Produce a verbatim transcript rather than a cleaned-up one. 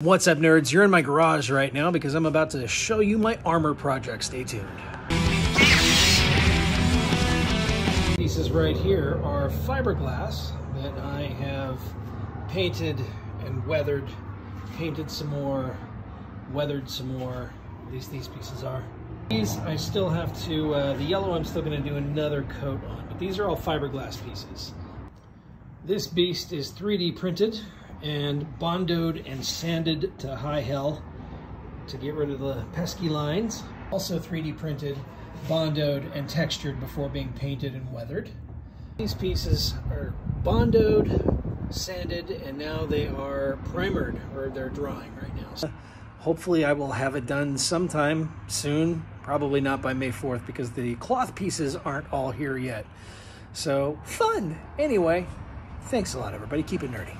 What's up, nerds? You're in my garage right now because I'm about to show you my armor project. Stay tuned. Pieces right here are fiberglass that I have painted and weathered, painted some more, weathered some more. At least these pieces are. These I still have to, uh, the yellow I'm still going to do another coat on, but these are all fiberglass pieces. This beast is three D printed and bondoed and sanded to high hell to get rid of the pesky lines. Also three D printed, bondoed, and textured before being painted and weathered. These pieces are bondoed, sanded, and now they are primered, or they're drying right now. So hopefully I will have it done sometime soon, probably not by May fourth because the cloth pieces aren't all here yet. So fun! Anyway, thanks a lot everybody, keep it nerdy.